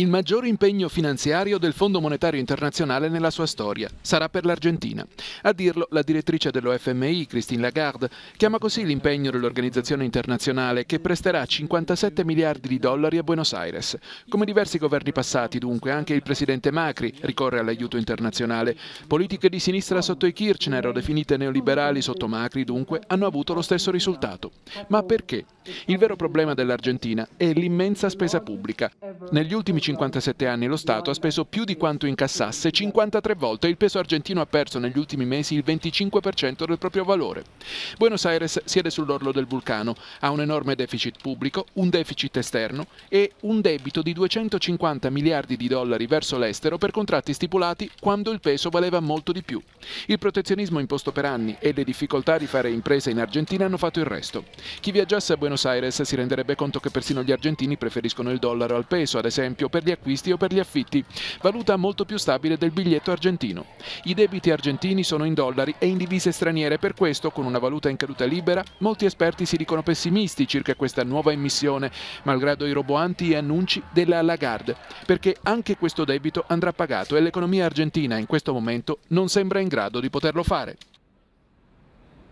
il maggior impegno finanziario del Fondo Monetario Internazionale nella sua storia. Sarà per l'Argentina. A dirlo la direttrice dell'OFMI, Christine Lagarde, chiama così l'impegno dell'organizzazione internazionale che presterà 57 miliardi di dollari a Buenos Aires. Come diversi governi passati, dunque, anche il presidente Macri ricorre all'aiuto internazionale. Politiche di sinistra sotto i Kirchner o definite neoliberali sotto Macri, dunque, hanno avuto lo stesso risultato. Ma perché? Il vero problema dell'Argentina è l'immensa spesa pubblica. Negli ultimi 57 anni lo Stato ha speso più di quanto incassasse 53 volte e il peso argentino ha perso negli ultimi mesi il 25% del proprio valore. Buenos Aires siede sull'orlo del vulcano, ha un enorme deficit pubblico, un deficit esterno e un debito di 250 miliardi di dollari verso l'estero per contratti stipulati quando il peso valeva molto di più. Il protezionismo imposto per anni e le difficoltà di fare imprese in Argentina hanno fatto il resto. Chi viaggiasse a Buenos Aires si renderebbe conto che persino gli argentini preferiscono il dollaro al peso, ad esempio, per gli acquisti o per gli affitti, valuta molto più stabile del biglietto argentino. I debiti argentini sono in dollari e in divise straniere, per questo, con una valuta in caduta libera, molti esperti si dicono pessimisti circa questa nuova emissione, malgrado i roboanti annunci della Lagarde, perché anche questo debito andrà pagato e l'economia argentina in questo momento non sembra in grado di poterlo fare.